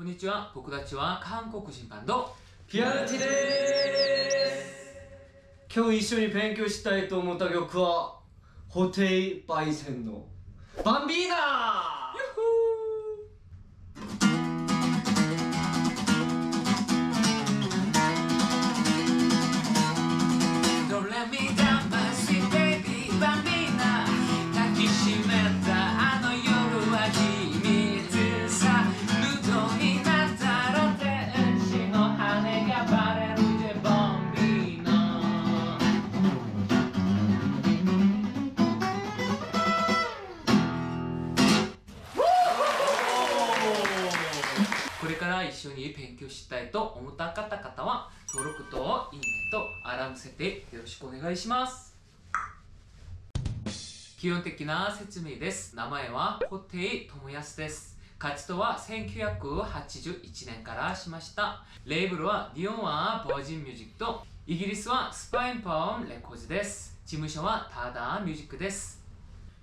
こんにちは、僕たちは韓国人バンドピアヌチです。今日一緒に勉強したいと思った曲はホテイバイセンのバンビーナー。ユッホー。一緒に勉強したいと思った方は登録といいねとアラーム設定よろしくお願いします。基本的な説明です。名前はホテイ智康です。活動は1981年からしました。レーブルは日本はバージンミュージックとイギリスはスパインパームレコーズです。事務所はタダミュージックです。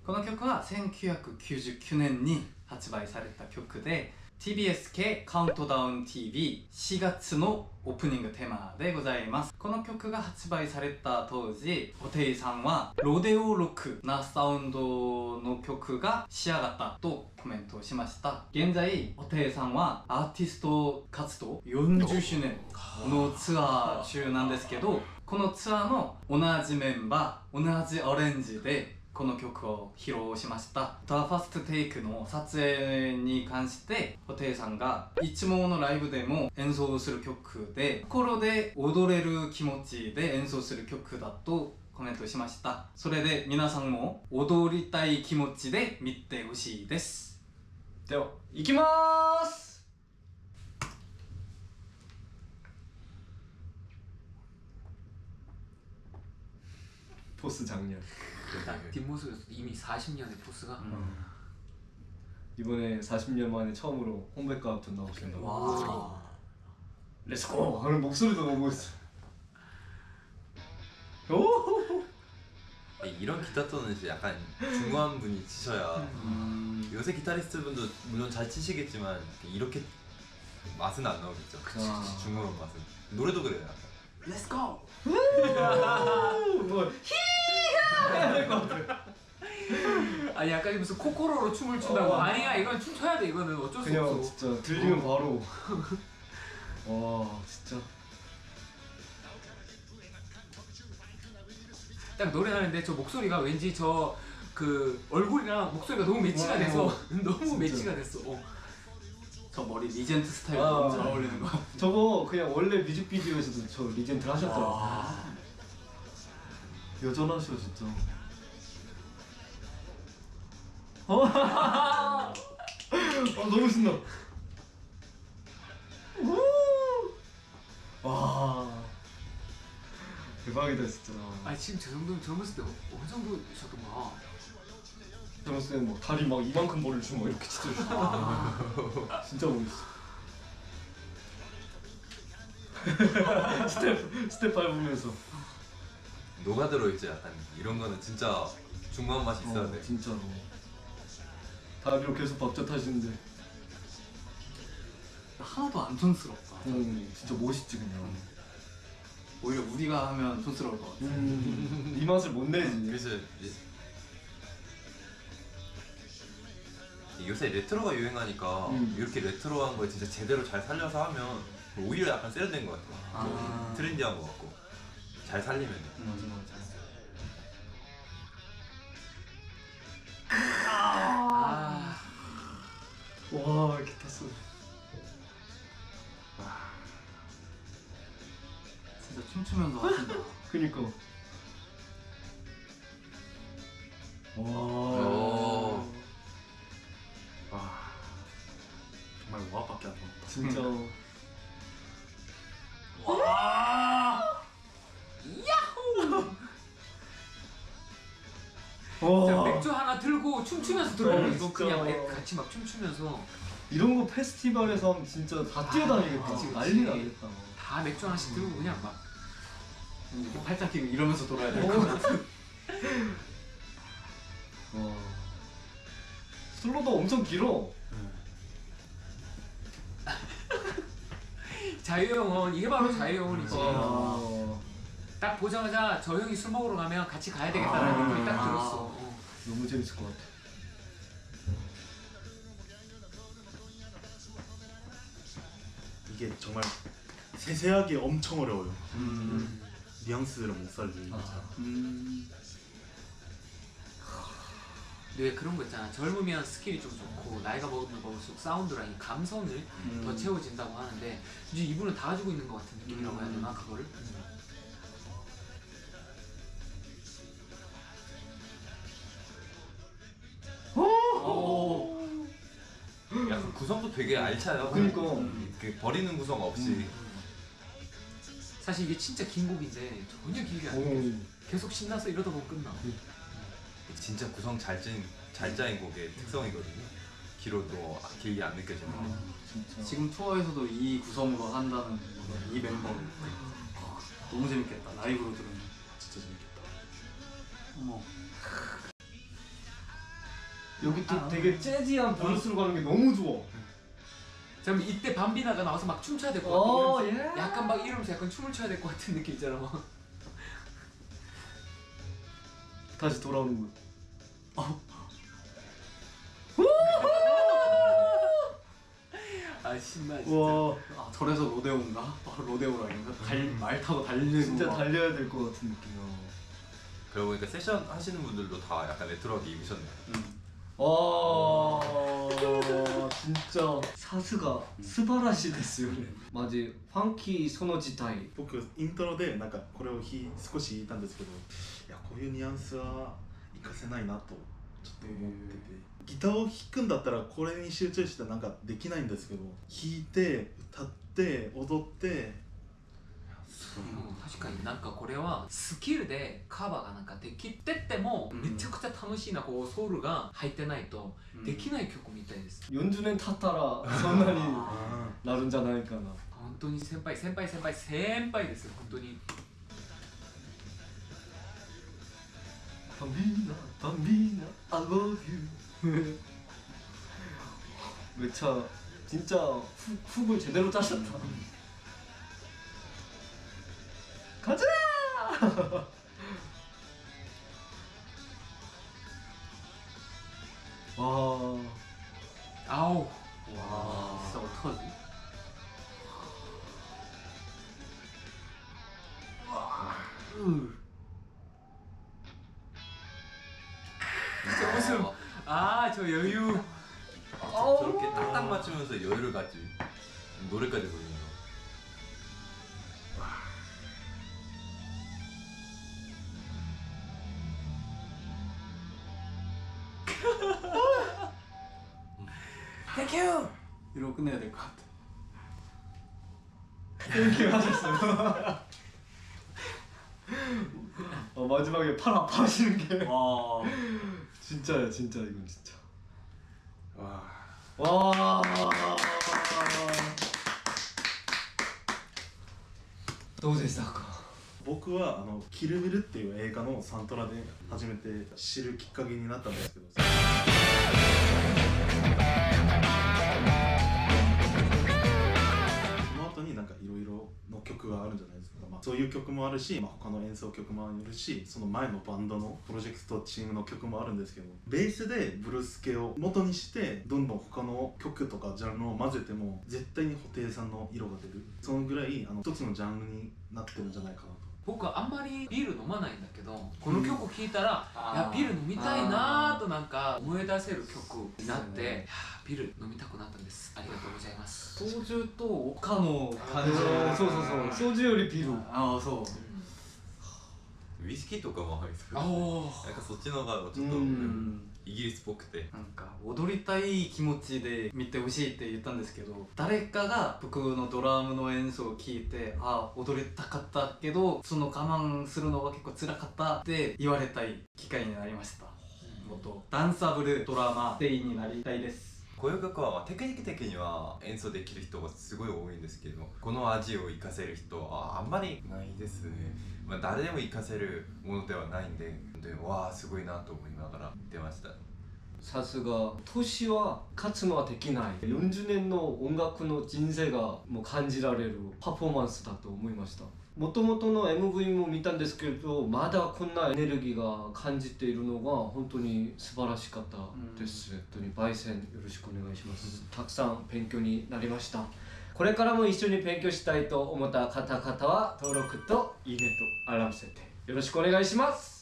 この曲は1999年に発売された曲でTBS系カウントダウン TV 4月のオープニングテーマでございます。この曲が発売された当時、ホテイさんはロデオロックなサウンドの曲が仕上がったとコメントをしました。現在、ホテイさんはアーティスト活動40周年のツアー中なんですけど、このツアーの同じメンバー、同じアレンジでこの曲を披露しました。The First Take の撮影に関して、ホテイさんがいつものライブでも演奏する曲で、心で踊れる気持ちで演奏する曲だとコメントしました。それで皆さんも踊りたい気持ちで見てほしいです。では、いきまーす！포스 작년 뒷모습에서 이미 40년의 포스가 이번에 40년 만에 처음으로 홈백과 앞둔 나오신다고. 와 렛츠고 하는 목소리도 너무 멋있어. 오 이런 기타 또는 이제 약간 중후한 분이 치셔야 요새 기타리스트 분도 물론 잘 치시겠지만 이렇게 맛은 안 나오겠죠. 그치 중후한 맛은. 노래도 그래요 약간. 렛츠고 뭐 아니 아까 무슨 코코로로 춤을 춘다고. 아니야 이건 춤춰야 돼. 이거는 어쩔 수 없어. 진짜 들리면 바로 와 진짜 딱 노래하는데 저 목소리가 왠지 저 그 얼굴이랑 목소리가 너무 매치가 돼서 너무 매치가 됐어. 저 머리 리젠트 스타일도 너무 잘 어울리는 거. 저거 그냥 원래 뮤직비디오에서도 저 리젠트를 하셨더라고요. 여전하셔 진짜. 아 너무 신나. 와 대박이다 진짜. 아 지금 저 정도면 젊었을 때 어느 정도셨던가? 젊었을 때는 막 다리 막 이만큼 벌려주고 막 이렇게 찢어주고. 진짜 멋있어. 스텝 밟으면서. 녹아들어 있지 약간. 이런 거는 진짜 중후한 맛이 있어야 돼. 진짜로. 다리로 계속 박자타시는데 하나도 안 촌스럽다. 진짜 멋있지 그냥. 오히려 우리가 하면 촌스러울 것 같아. 이 맛을 못 내지. 그래서 요새 레트로가 유행하니까 이렇게 레트로한 걸 진짜 제대로 잘 살려서 하면 오히려 약간 세련된 것 같아. 트렌디한 것 같고 잘 살리면 돼. 와 기타 소리. 진짜 춤추면서 하신다. 그니까. 와 정말 와밖에 안 나온다. 진짜. 와. 야호. 진짜 맥주 하나 들고 춤추면서 들어오는 거. 그냥 같이 막 춤추면서. 이런 거 페스티벌에서 하면 진짜 다 뛰어다니겠다. 그치. 난리 나겠다. 다 맥주 하나씩 들고 그냥 막 이렇게 팔짱 끼고 이러면서 돌아야 될 것 같아. 솔로도 엄청 길어. 자유형은 이게 바로 자유형이지. 딱 보자마자 저 형이 술 먹으러 가면 같이 가야 되겠다라는 느낌이 딱 들었어. 너무 재밌을 것 같아. 이게 정말 세세하게 엄청 어려워요. 뉘앙스를 못 살리는 거잖아. 왜 그런 거 있잖아. 젊으면 스킬이 좀 좋고 나이가 먹으면 먹을수록 사운드랑 이 감성을 더 채워진다고 하는데 이제 이분은 다 가지고 있는 것 같은 느낌이라고 해야 되나 그걸? 오! 약간 구성도 되게 알차요. 그러니까 이렇게 버리는 구성 없이. 사실 이게 진짜 긴 곡인데 전혀 길게 안 돼. 계속 신나서 이러다 보면 끝나. 진짜 구성 잘 짜인 곡의 특성이거든요. 길어도 길게 안 느껴지는 거. 지금 투어에서도 이 구성으로 한다는 이 멤버 너무 재밌겠다. 라이브로 들으면 진짜 재밌겠다. 어머. 여기 또 되게 재즈한 보너스로 가는 게 너무 좋아. 잠깐 이때 밤비나가 나와서 막 춤춰야 될 것 같아. 예. 약간 막 이러면서 약간 춤을 춰야 될 것 같은 느낌 있잖아. 막. 다시 돌아오는 거야. 아 신나 진짜. 우와. 아 저래서 로데오인가? 아, 로데오라니까. 말 타고 달리는 진짜 달려야 될 것 같은 느낌이야. 그러고 보니까 세션 하시는 분들도 다 약간 레트로하게 입으셨네요. 와 진짜 사스가 스바라시 데스요. 맞아. 펑키 소노 지타이. 僕イントロでなんかこれを弾く少し弾いたんですけど、いやこういうニュアンスは活かせないなとちょっと思ってて、ギターを弾くんだったらこれに集中してなんかできないんですけど、弾いて歌って踊って。 そう確かになんかこれはスキルでカバーがなんかできててもめちゃくちゃ楽しいなこうソウルが入ってないとできない曲みたいです。40年経ったらそんなになるんじゃないかな。本当に先輩先輩先輩先輩先輩です。本当にバンビーナバンビーナI love youめちゃ진짜훅훅을제대로짜셨다. 가자! 와. 아우. 와. 진짜 어떡하지? 와. 진짜 무슨. 아, 저 여유. 아, 저렇게 딱딱 맞추면서 여유를 갖지. 노래까지 부르는 거. 땡큐! 이러고 끝내야 될 것 같아. 땡큐 하셨어요. 마지막에 팔 아파하시는 게 와 진짜야 진짜. 이건 진짜 와 너무 재밌어. 僕はあのキルミルっていう映画のサントラで初めて知るきっかけになったんですけど、その後になんかいろいろの曲があるじゃないですか。まあそういう曲もあるし、他の演奏曲もあるし、その前のバンドのプロジェクトチームの曲もあるんですけど、ベースでブルース系を元にしてどんどん他の曲とかジャンルを混ぜても絶対に布袋さんの色が出る。そのぐらい一つのジャンルになってるんじゃないかなと。 僕あんまりビール飲まないんだけど、この曲聴いたらビール飲みたいなとなんか思い出せる曲になって、踊りたい気持ちで見てほしいって言ったんですけど、誰かが僕のドラムの演奏を聴いて、あ踊りたかったけどその我慢するのが結構辛かったって言われたい機会になりました。元ダンサブルドラマー店員になりたいです。こういう曲はテクニック的には演奏できる人がすごい多いんですけど、この味を活かせる人はあんまりないですね。まあ誰でも活かせるものではないんで、でわーすごいなと思いながら見てました。さすが年は勝つのはできない、40年の音楽の人生がもう感じられるパフォーマンスだと思いました。もともとの MV も見たんですけれど、まだこんなエネルギーが感じているのが本当に素晴らしかったです。本当に焙煎よろしくお願いします。たくさん勉強になりました。これからも一緒に勉強したいと思った方々は登録といいねと表せてよろしくお願いします。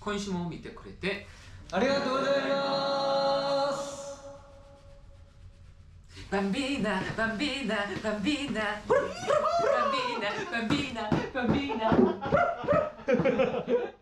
今週も見てくれてありがとうございます。バンビーナバンビーナバンビーナバンビーナバンビーナバンビーナ